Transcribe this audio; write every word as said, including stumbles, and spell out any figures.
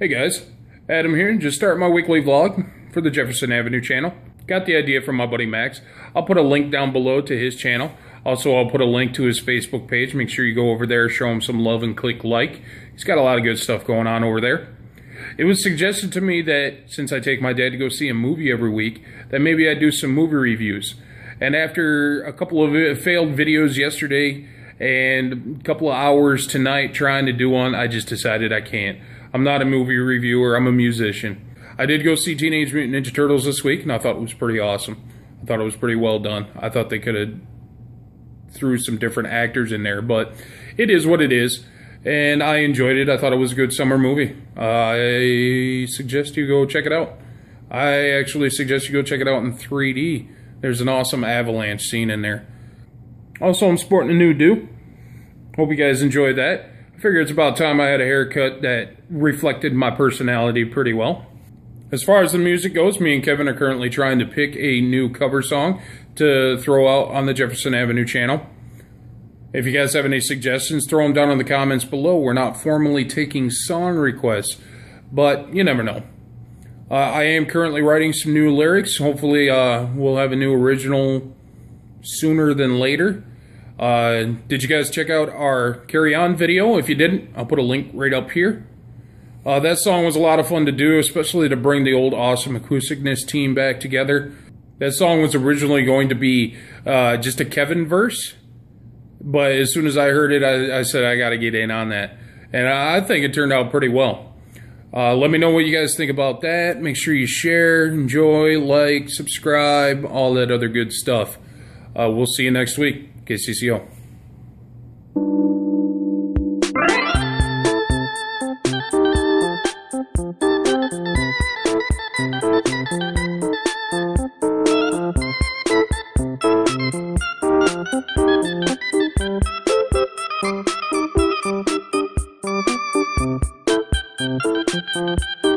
Hey guys, Adam here, just start my weekly vlog for the Jefferson Avenue channel. Got the idea from my buddy Max. I'll put a link down below to his channel. Also, I'll put a link to his Facebook page. Make sure you go over there, show him some love and click like. He's got a lot of good stuff going on over there. It was suggested to me that since I take my dad to go see a movie every week, that maybe I do some movie reviews. And after a couple of failed videos yesterday and a couple of hours tonight trying to do one, I just decided I can't. I'm not a movie reviewer, I'm a musician. I did go see Teenage Mutant Ninja Turtles this week, and I thought it was pretty awesome. I thought it was pretty well done. I thought they could have threw some different actors in there, but it is what it is. And I enjoyed it. I thought it was a good summer movie. I suggest you go check it out. I actually suggest you go check it out in three D. There's an awesome avalanche scene in there. Also, I'm sporting a new do. Hope you guys enjoyed that. I figure it's about time I had a haircut that reflected my personality pretty well. As far as the music goes, me and Kevin are currently trying to pick a new cover song to throw out on the Jefferson Avenue channel. If you guys have any suggestions, throw them down in the comments below. We're not formally taking song requests, but you never know. Uh, I am currently writing some new lyrics. Hopefully uh, we'll have a new original sooner than later. Uh, did you guys check out our Carry On video? If you didn't, I'll put a link right up here. Uh, that song was a lot of fun to do, especially to bring the old Awesome Acousticness team back together. That song was originally going to be uh, just a Kevin verse. But as soon as I heard it, I, I said I got to get in on that. And I think it turned out pretty well. Uh, let me know what you guys think about that. Make sure you share, enjoy, like, subscribe, all that other good stuff. Uh, we'll see you next week. K C C O. Thank you.